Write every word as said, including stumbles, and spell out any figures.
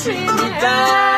Treat me right.